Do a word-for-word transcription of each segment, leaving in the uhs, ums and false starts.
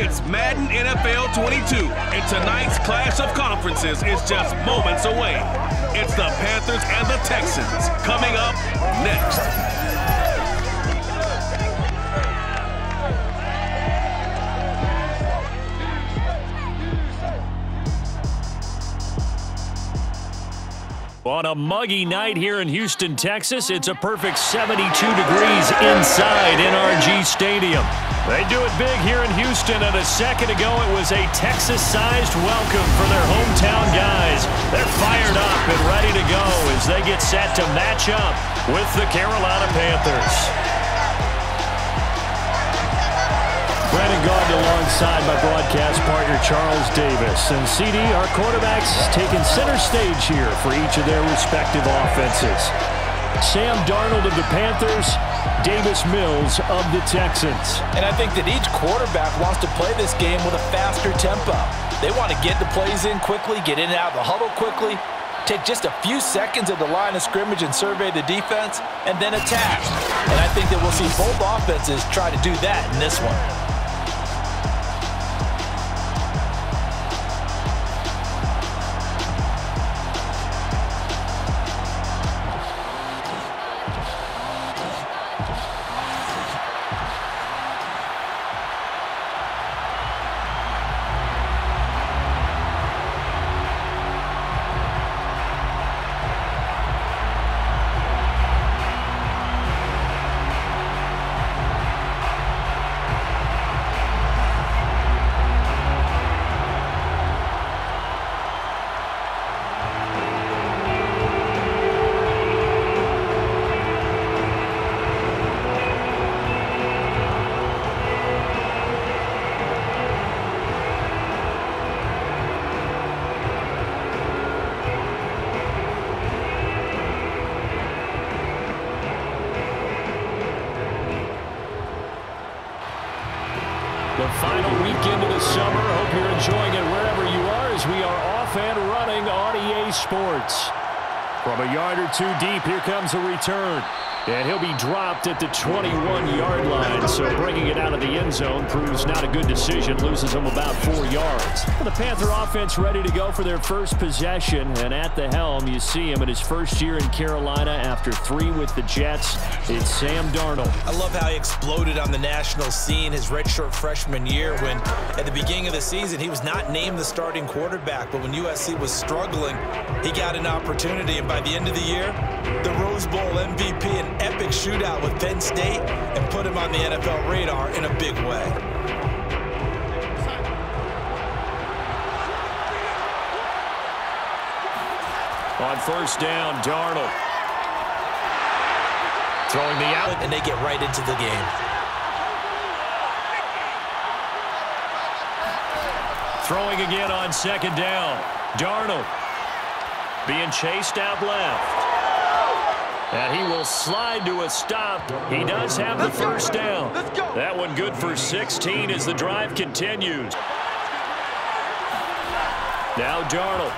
It's Madden N F L twenty-two, and tonight's clash of conferences is just moments away. It's the Panthers and the Texans, coming up next. On a muggy night here in Houston, Texas, it's a perfect seventy-two degrees inside N R G Stadium. They do it big here in Houston, and a second ago it was a Texas-sized welcome for their hometown guys. They're fired up and ready to go as they get set to match up with the Carolina Panthers. Brandon Gaudin alongside my broadcast partner Charles Davis. And C D, our quarterbacks, taking center stage here for each of their respective offenses. Sam Darnold of the Panthers, Davis Mills of the Texans. And I think that each quarterback wants to play this game with a faster tempo. They want to get the plays in quickly, get in and out of the huddle quickly, take just a few seconds of the line of scrimmage and survey the defense, and then attack. And I think that we'll see both offenses try to do that in this one. The final weekend of the summer. Hope you're enjoying it wherever you are as we are off and running on E A Sports. From a yard or two deep, here comes a return. And he'll be dropped at the twenty-one yard line, so bringing it out of the end zone proves not a good decision, loses him about four yards. Well, the Panther offense ready to go for their first possession, and at the helm, you see him in his first year in Carolina after three with the Jets. It's Sam Darnold. I love how he exploded on the national scene his redshirt freshman year when, at the beginning of the season, he was not named the starting quarterback, but when U S C was struggling, he got an opportunity, and by the end of the year, the Rose Bowl M V P and epic shootout with Penn State and put him on the N F L radar in a big way. On first down, Darnold throwing the out, and they get right into the game. Throwing again on second down, Darnold being chased out left. And he will slide to a stop. He does have the first down. That one good for sixteen as the drive continues. Now Darnold.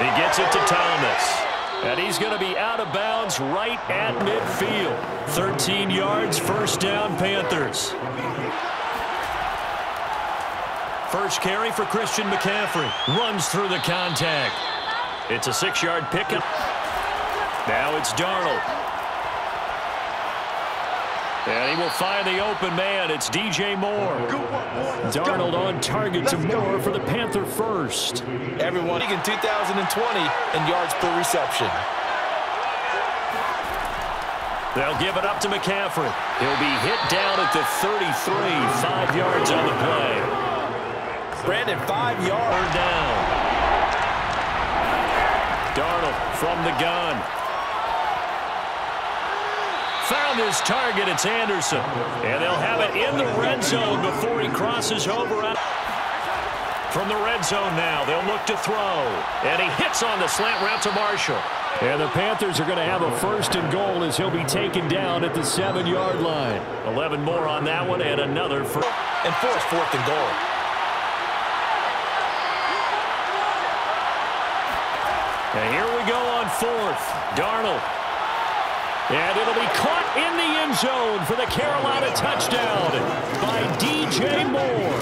He gets it to Thomas. And he's going to be out of bounds right at midfield. thirteen yards, first down, Panthers. First carry for Christian McCaffrey. Runs through the contact. It's a six-yard pickup. Now it's Darnold. And he will find the open man. It's D J. Moore. Darnold on target to Moore for the Panther first. Everyone in two thousand twenty in yards per reception. They'll give it up to McCaffrey. He'll be hit down at the thirty-three, five yards on the play. Brandon, five yards down. Darnold from the gun. Found his target, it's Anderson. And they'll have it in the red zone before he crosses over. From the red zone now, they'll look to throw. And he hits on the slant route to Marshall. And the Panthers are going to have a first and goal as he'll be taken down at the seven-yard line. eleven more on that one and another for... And fourth, fourth and goal. And here we go on fourth. Darnold And it'll be caught in the end zone for the Carolina touchdown by D J. Moore.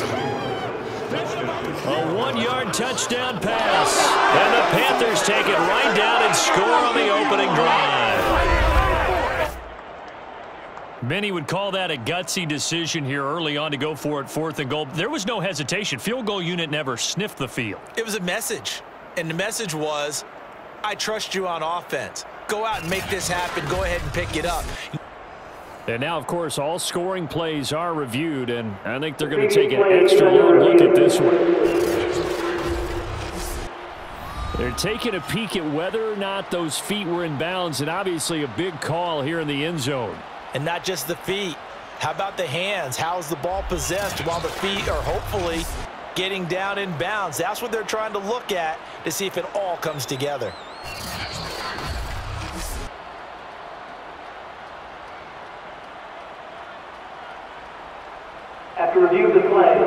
A one-yard touchdown pass. And the Panthers take it right down and score on the opening drive. Many would call that a gutsy decision here early on to go for it fourth and goal. There was no hesitation. Field goal unit never sniffed the field. It was a message. And the message was, I trust you on offense. Go out and make this happen. Go ahead and pick it up. And now, of course, all scoring plays are reviewed, and I think they're going to take an extra long look at this one. They're taking a peek at whether or not those feet were in bounds, and obviously a big call here in the end zone. And not just the feet. How about the hands? How is the ball possessed while the feet are hopefully getting down in bounds? That's what they're trying to look at to see if it all comes together. After review of the play,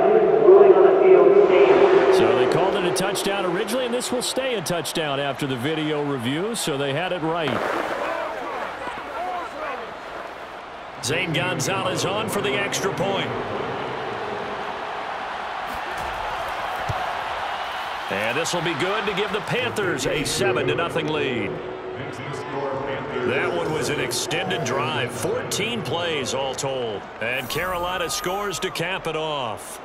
ruling on the field stands. So they called it a touchdown originally, and this will stay a touchdown after the video review, so they had it right. Zane Gonzalez on for the extra point. And this will be good to give the Panthers a seven to nothing lead. That one was an extended drive, fourteen plays all told. And Carolina scores to cap it off.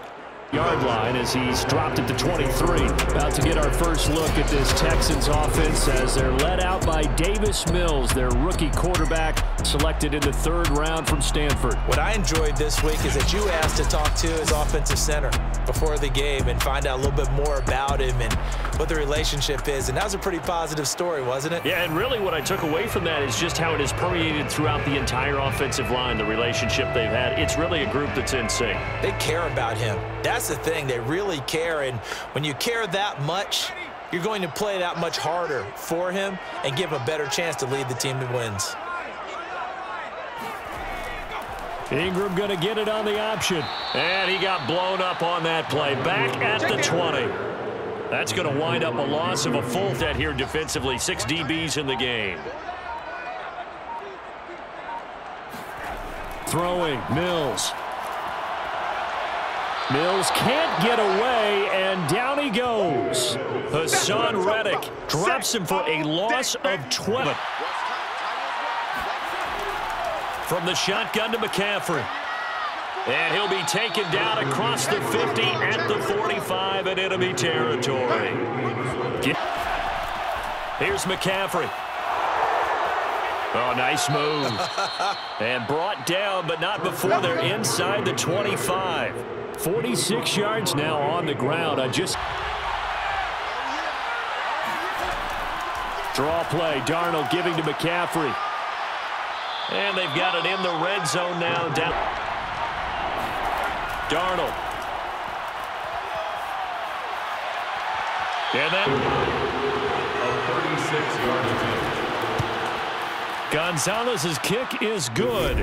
Yard line as he's dropped at the twenty-three. About to get our first look at this Texans offense as they're led out by Davis Mills, their rookie quarterback selected in the third round from Stanford. What I enjoyed this week is that you asked to talk to his offensive center before the game and find out a little bit more about him and what the relationship is, and that was a pretty positive story, wasn't it? Yeah, and really what I took away from that is just how it has permeated throughout the entire offensive line, the relationship they've had. It's really a group that's in sync. They care about him. That's That's the thing, they really care, and when you care that much, you're going to play that much harder for him and give him a better chance to lead the team to wins. Ingram gonna get it on the option, and he got blown up on that play back at the twenty. That's gonna wind up a loss of a full debt here defensively. Six D Bs in the game. Throwing, Mills. Mills can't get away, and down he goes. Haason Reddick drops him for a loss of twenty. From the shotgun to McCaffrey. And he'll be taken down across the fifty at the forty-five in enemy territory. Here's McCaffrey. Oh, nice move. And brought down, but not before they're inside the twenty-five. forty-six yards now on the ground. I just... Draw play. Darnold giving to McCaffrey. And they've got it in the red zone now. Down. Darnold. And then... thirty-six yards. Gonzalez's kick is good,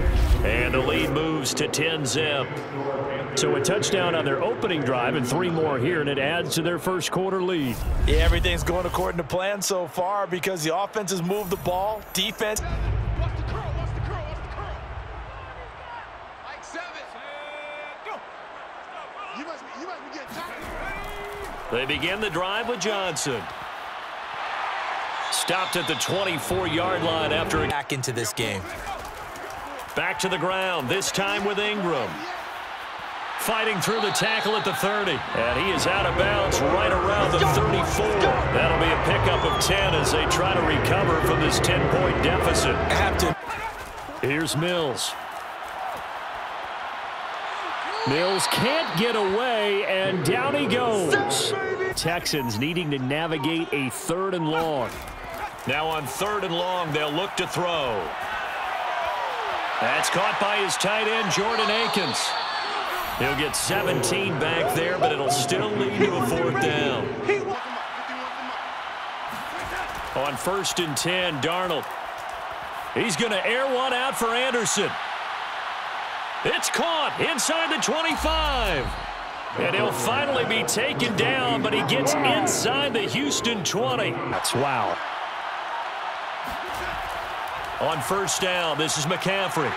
and the lead moves to ten zip. So a touchdown on their opening drive and three more here, and it adds to their first quarter lead. Yeah, everything's going according to plan so far because the offense has moved the ball, defense. What's the curl? What's the curl? What's the curl? Like seven. Go. You must be, you must be getting tired. They begin the drive with Johnson. Stopped at the twenty-four yard line after a back into this game. Back to the ground, this time with Ingram. Fighting through the tackle at the thirty. And he is out of bounds right around the thirty-four. That'll be a pickup of ten as they try to recover from this ten point deficit. Here's Mills. Mills can't get away, and down he goes. Texans needing to navigate a third and long. Now on third and long, they'll look to throw. That's caught by his tight end, Jordan Akins. He'll get seventeen back there, but it'll still lead to a fourth down. On first and ten, Darnold. He's going to air one out for Anderson. It's caught inside the twenty-five. And he'll finally be taken down, but he gets inside the Houston twenty. That's wow. On first down, this is McCaffrey.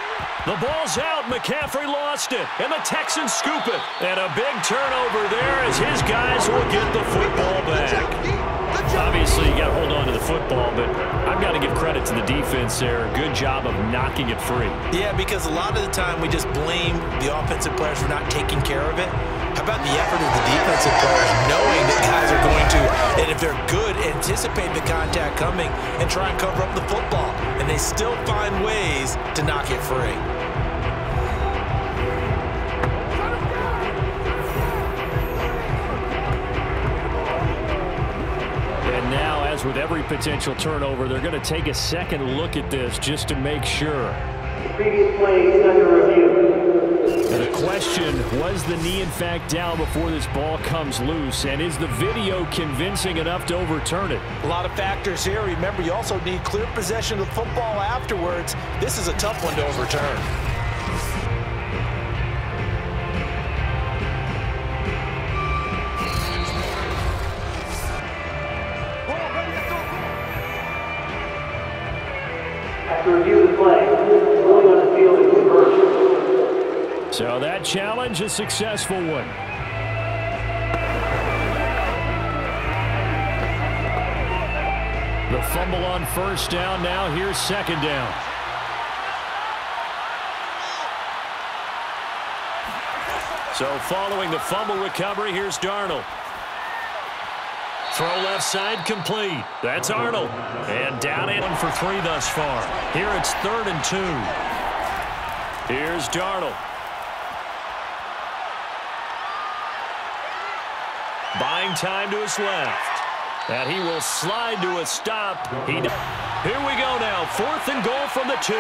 The ball's out. McCaffrey lost it, and the Texans scoop it. And a big turnover there as his guys will get the football back. Obviously, you got to hold on to the football, but I've got to give credit to the defense there. Good job of knocking it free. Yeah, because a lot of the time we just blame the offensive players for not taking care of it. How about the effort of the defensive players knowing that guys are going to, and if they're good, anticipate the contact coming and try and cover up the football, and they still find ways to knock it free. With every potential turnover, they're going to take a second look at this just to make sure. The previous play is under review. The question was, the knee in fact down before this ball comes loose, and is the video convincing enough to overturn it? A lot of factors here. Remember, you also need clear possession of the football afterwards. This is a tough one to overturn. So that challenge, a successful one. The fumble on first down. Now here's second down. So following the fumble recovery, here's Darnold. Throw left side, complete. That's Arnold. And down in for three thus far. Here it's third and two. Here's Darnold. Buying time to his left. And he will slide to a stop. He does. Here we go now. Fourth and goal from the two.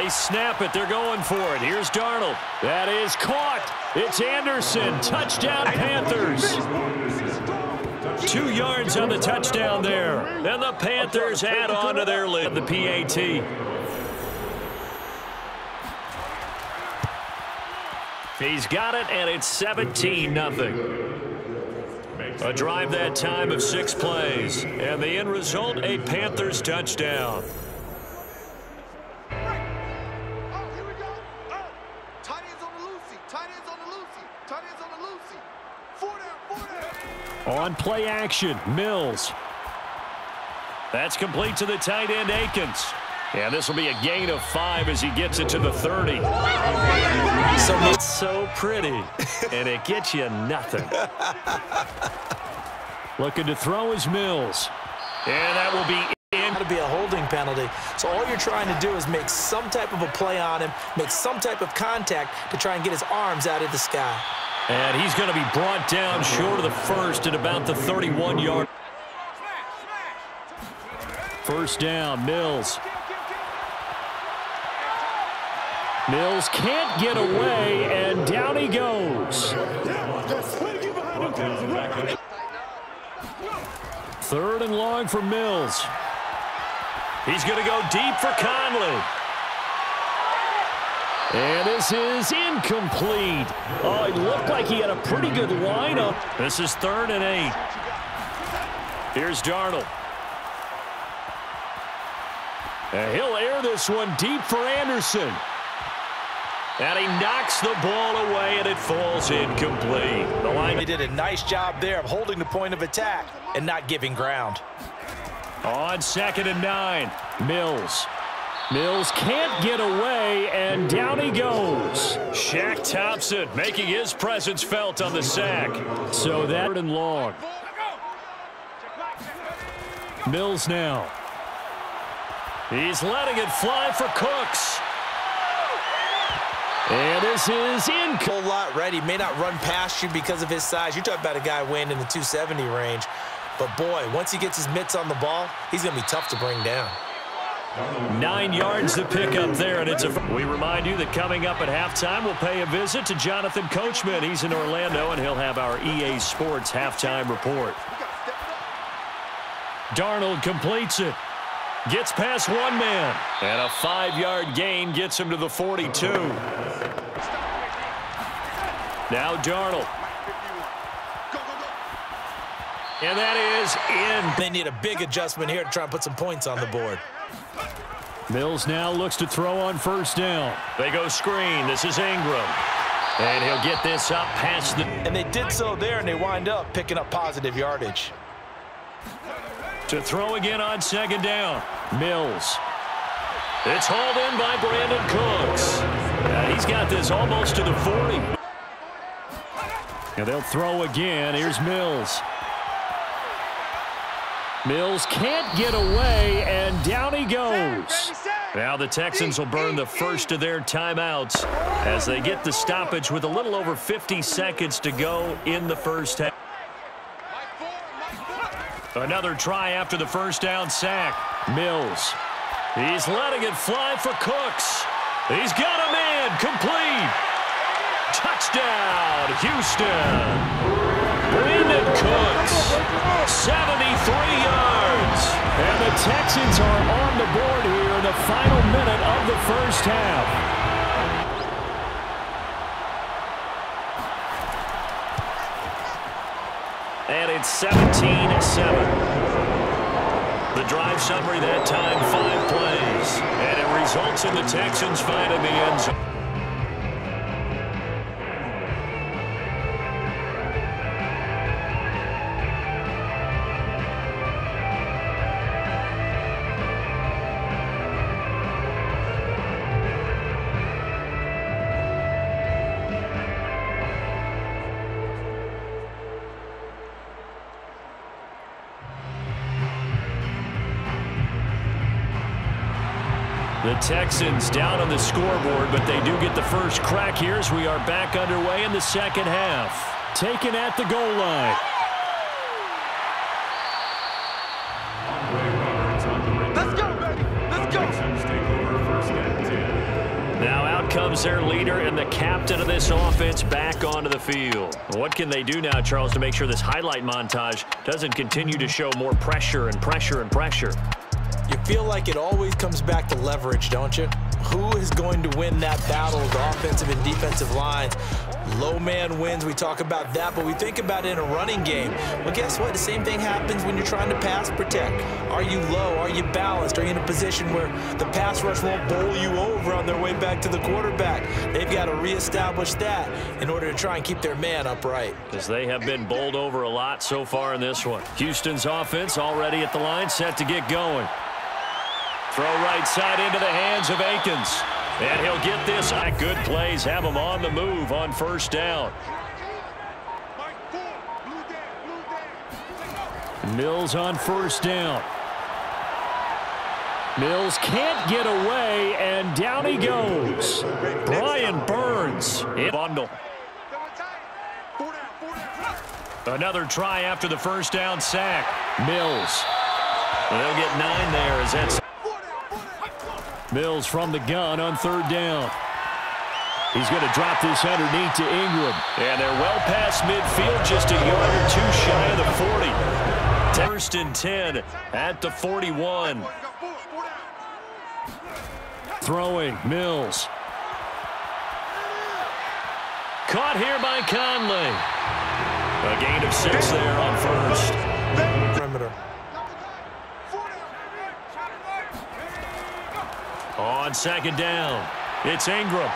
They snap it. They're going for it. Here's Darnold. That is caught. It's Anderson. Touchdown, Panthers. Two yards on the touchdown there. And the Panthers add on to their lead. The P A T. He's got it, and it's seventeen nothing. A drive that time of six plays, and the end result, a Panthers touchdown. On play action, Mills. That's complete to the tight end, Akins. Yeah, this will be a gain of five as he gets it to the thirty. So it's so pretty, and it gets you nothing. Looking to throw is Mills, and that will be in. That'll be a holding penalty. So all you're trying to do is make some type of a play on him, make some type of contact to try and get his arms out of the sky. And he's going to be brought down short of the first at about the thirty-one yard. First down, Mills. Mills can't get away, and down he goes. Third and long for Mills. He's going to go deep for Conley. And this is incomplete. Oh, it looked like he had a pretty good lineup. This is third and eight. Here's Darnold. And he'll air this one deep for Anderson. And he knocks the ball away, and it falls incomplete. The line did a nice job there of holding the point of attack and not giving ground. On second and nine, Mills. Mills can't get away, and down he goes. Shaq Thompson making his presence felt on the sack. So that and long. Mills now. He's letting it fly for Cooks. And this is in. Whole lot ready. May not run past you because of his size. You talk about a guy weighing in the two seventy range. But, boy, once he gets his mitts on the ball, he's going to be tough to bring down. Nine yards to pick up there, and it's a. We remind you that coming up at halftime, we'll pay a visit to Jonathan Coachman. He's in Orlando, and he'll have our E A Sports halftime report. Darnold completes it. Gets past one man. And a five-yard gain gets him to the forty-two. Now Darnold. And that is in. They need a big adjustment here to try and put some points on the board. Mills now looks to throw on first down. They go screen. This is Ingram. And he'll get this up past the... And they did so there, and they wind up picking up positive yardage. To throw again on second down. Mills. It's hauled in by Brandon Cooks. And he's got this almost to the forty. And they'll throw again. Here's Mills. Mills can't get away, and down he goes. Now the Texans will burn the first of their timeouts as they get the stoppage with a little over fifty seconds to go in the first half. Another try after the first down sack. Mills. He's letting it fly for Cooks. He's got a man. Complete. Touchdown, Houston. Brandon Cooks, seventy-three yards. And the Texans are on the board here in the final minute of the first half. And it's seventeen to seven. The drive summary that time, five plays. And it results in the Texans finding the end zone. The Texans down on the scoreboard, but they do get the first crack here as we are back underway in the second half. Taken at the goal line. Let's go, baby. Let's go. Now out comes their leader and the captain of this offense back onto the field. What can they do now, Charles, to make sure this highlight montage doesn't continue to show more pressure and pressure and pressure? You feel like it always comes back to leverage, don't you? Who is going to win that battle of the offensive and defensive lines? Low man wins. We talk about that, but we think about it in a running game. Well, guess what? The same thing happens when you're trying to pass protect. Are you low? Are you balanced? Are you in a position where the pass rush won't bowl you over on their way back to the quarterback? They've got to reestablish that in order to try and keep their man upright. Because they have been bowled over a lot so far in this one. Houston's offense already at the line, set to get going. Throw right side into the hands of Akins. And he'll get this. Good plays have him on the move on first down. Mills on first down. Mills can't get away, and down he goes. Brian Burns. Bundle. Another try after the first down sack. Mills. They'll get nine there as that's... Mills from the gun on third down. He's going to drop this underneath to Ingram. And they're well past midfield, just a yard or two shy of the forty. First and ten at the forty-one. Throwing, Mills. Caught here by Conley. A gain of six there on first. Perimeter. On second down, it's Ingram.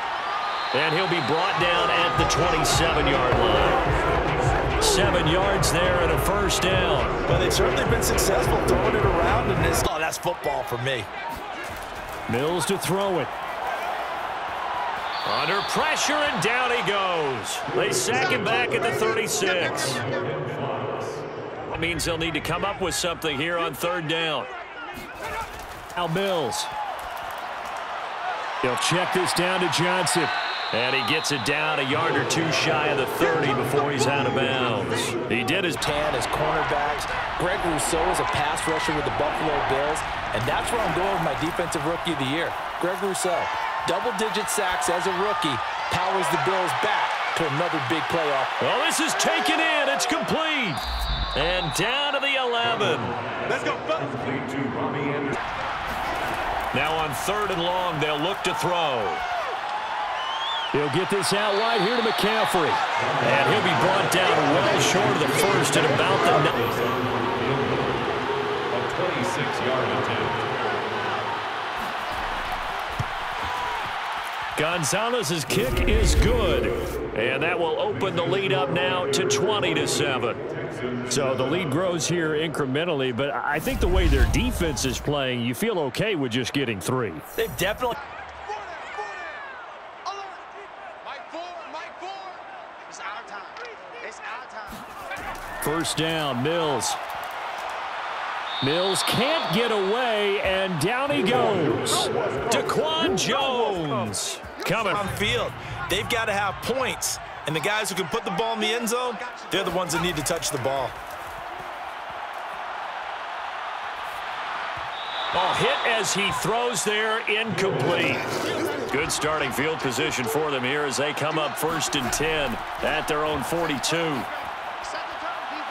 And he'll be brought down at the twenty-seven yard line. Seven yards there and a first down. Well, they've certainly been successful throwing it around in this. Oh, that's football for me. Mills to throw it. Under pressure, and down he goes. They sack him back at the thirty-six. That means they'll need to come up with something here on third down. Now Mills. He'll check this down to Johnson. And he gets it down a yard or two shy of the thirty before he's out of bounds. He did his tan as cornerbacks. Greg Rousseau is a pass rusher with the Buffalo Bills. And that's where I'm going with my defensive rookie of the year, Greg Rousseau. Double-digit sacks as a rookie. Powers the Bills back to another big playoff. Well, this is taken in. It's complete. And down to the eleven. Let's go, Buck. Complete to Robby Anderson. Now on third and long, they'll look to throw. He'll get this out wide here to McCaffrey. And he'll be brought down well short of the first and about the ninth. A twenty-six yard attempt. Gonzalez's kick is good, and that will open the lead up now to twenty to seven. So the lead grows here incrementally, but I think the way their defense is playing, you feel okay with just getting three. They've definitely. First down, Mills. Mills can't get away, and down he goes. Daquan Jones coming on field. They've got to have points, and the guys who can put the ball in the end zone, they're the ones that need to touch the ball. Ball hit as he throws there, incomplete. Good starting field position for them here as they come up first and ten at their own forty-two.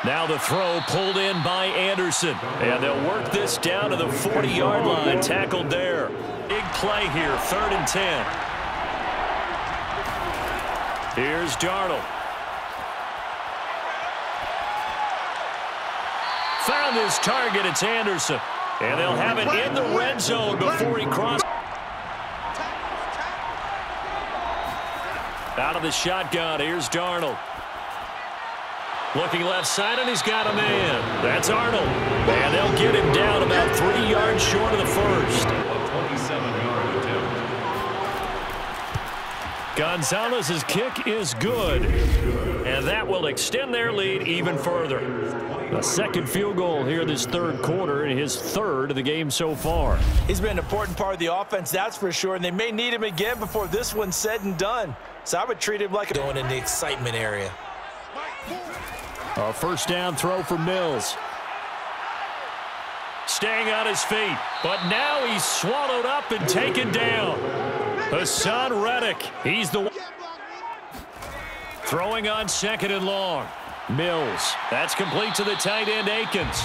Now the throw pulled in by Anderson. And they'll work this down to the forty-yard line. Tackled there. Big play here, third and ten. Here's Darnold. Found his target, it's Anderson. And they'll have it in the red zone before he crosses. Out of the shotgun, here's Darnold. Looking left side, and he's got a man. That's Arnold. And they'll get him down about three yards short of the first. Gonzalez's kick is good. And that will extend their lead even further. A second field goal here this third quarter, and his third of the game so far. He's been an important part of the offense, that's for sure. And they may need him again before this one's said and done. So I would treat him like a going in the excitement area. A first down throw for Mills. Staying on his feet, but now he's swallowed up and taken down. Haason Reddick, he's the one. Throwing on second and long. Mills, that's complete to the tight end Akins.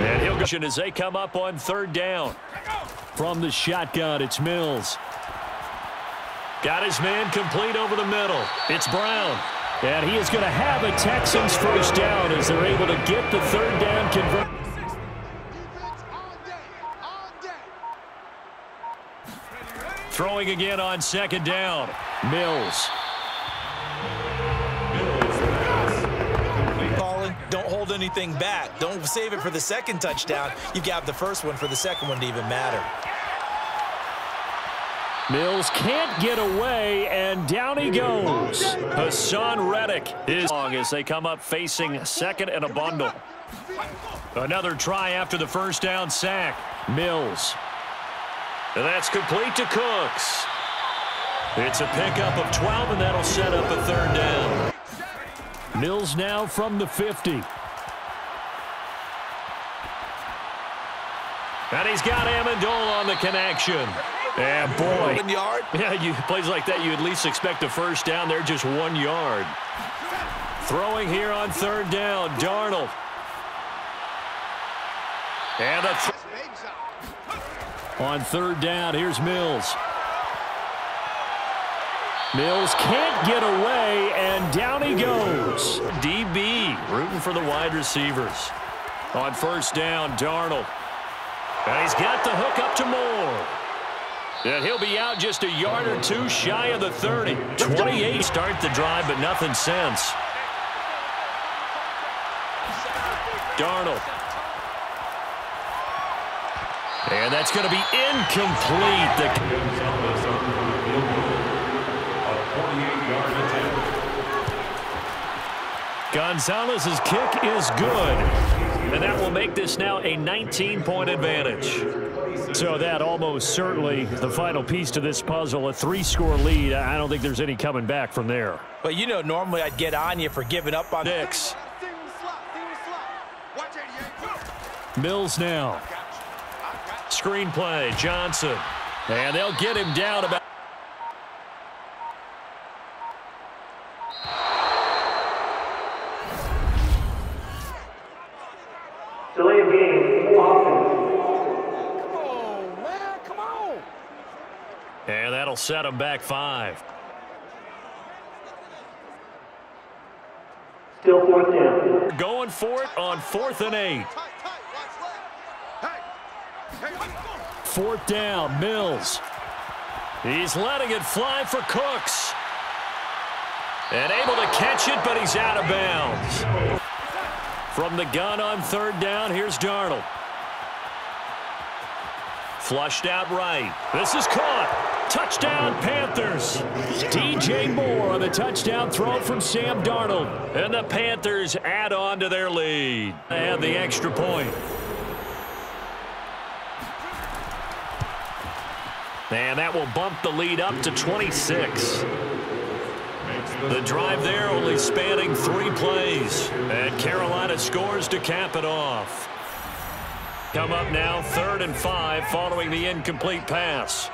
And he'll go as they come up on third down. From the shotgun, it's Mills. Got his man complete over the middle. It's Brown. And he is going to have a Texans first down as they're able to get the third down conversion. Throwing again on second down. Mills. Don't hold anything back. Don't save it for the second touchdown. You've got the first one for the second one to even matter. Mills can't get away, and down he goes. Haason Reddick is long as they come up facing second and a bundle. Another try after the first down sack. Mills. And that's complete to Cooks. It's a pickup of twelve, and that'll set up a third down. Mills now from the fifty. And he's got Amendola on the connection. Yeah, boy. One yard. Yeah, you, plays like that, you at least expect a first down there, just one yard. Throwing here on third down, Darnold. And a th on third down, here's Mills. Mills can't get away, and down he goes. D B rooting for the wide receivers. On first down, Darnold. And he's got the hook up to Moore. And he'll be out just a yard or two shy of the thirty. twenty-eight start the drive, but nothing since. Darnold. And that's going to be incomplete. The Gonzalez's kick is good. And that will make this now a nineteen-point advantage. So that almost certainly the final piece to this puzzle, a three-score lead. I don't think there's any coming back from there. But, you know, normally I'd get on you for giving up on Dix. Mills now. Screen play, Johnson. And they'll get him down about. And that'll set him back five. Still fourth down. Going for it on fourth and eight. Fourth down, Mills. He's letting it fly for Cooks. And able to catch it, but he's out of bounds. From the gun on third down, here's Darnold. Flushed out right. This is caught. Touchdown, Panthers. D J. Moore on the touchdown throw from Sam Darnold. And the Panthers add on to their lead. They have the extra point. And that will bump the lead up to twenty-six. The drive there only spanning three plays. And Carolina scores to cap it off. Come up now, third and five following the incomplete pass.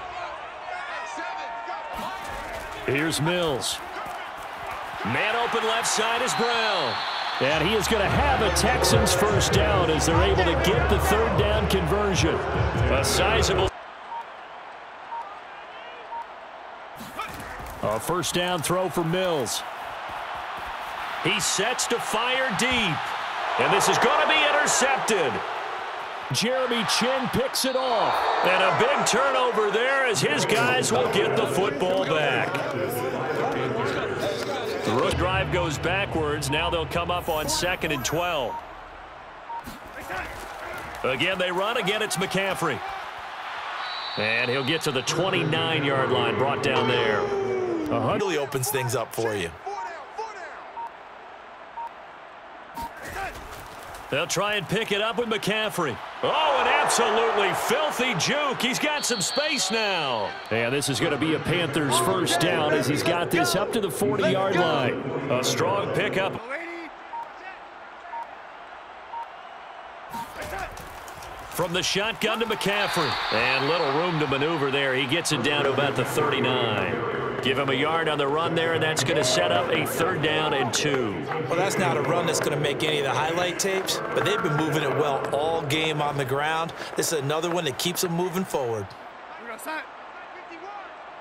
Here's Mills. Man open left side is Brown. And he is going to have a Texans first down as they're able to get the third down conversion. A sizable... A first down throw for Mills. He sets to fire deep. And this is going to be intercepted. Jeremy Chinn picks it off. And a big turnover there as his guys will get the football back. The road drive goes backwards. Now they'll come up on second and twelve. Again, they run. Again, it's McCaffrey. And he'll get to the twenty-nine yard line, brought down there. Uh-huh. Really opens things up for you. They'll try and pick it up with McCaffrey. Oh, an absolutely filthy juke. He's got some space now. And this is going to be a Panthers first down as he's got this up to the forty yard line. A strong pickup. From the shotgun to McCaffrey. And little room to maneuver there. He gets it down to about the thirty-nine. Give him a yard on the run there, and that's going to set up a third down and two. Well, that's not a run that's going to make any of the highlight tapes, but they've been moving it well all game on the ground. This is another one that keeps them moving forward.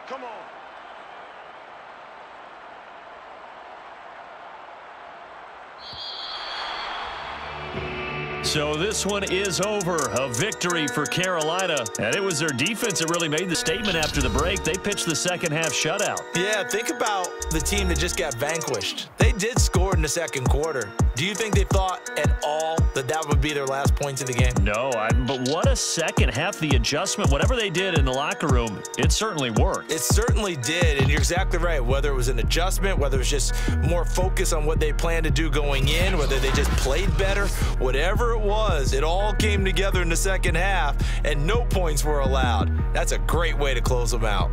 Come on. So this one is over, a victory for Carolina. And it was their defense that really made the statement after the break. They pitched the second half shutout. Yeah, think about the team that just got vanquished. They did score in the second quarter. Do you think they thought at all that that would be their last points of the game? No, I, but what a second half. The adjustment, whatever they did in the locker room, it certainly worked. It certainly did, and you're exactly right. Whether it was an adjustment, whether it was just more focus on what they planned to do going in, whether they just played better, whatever it was, it all came together in the second half, and no points were allowed. That's a great way to close them out.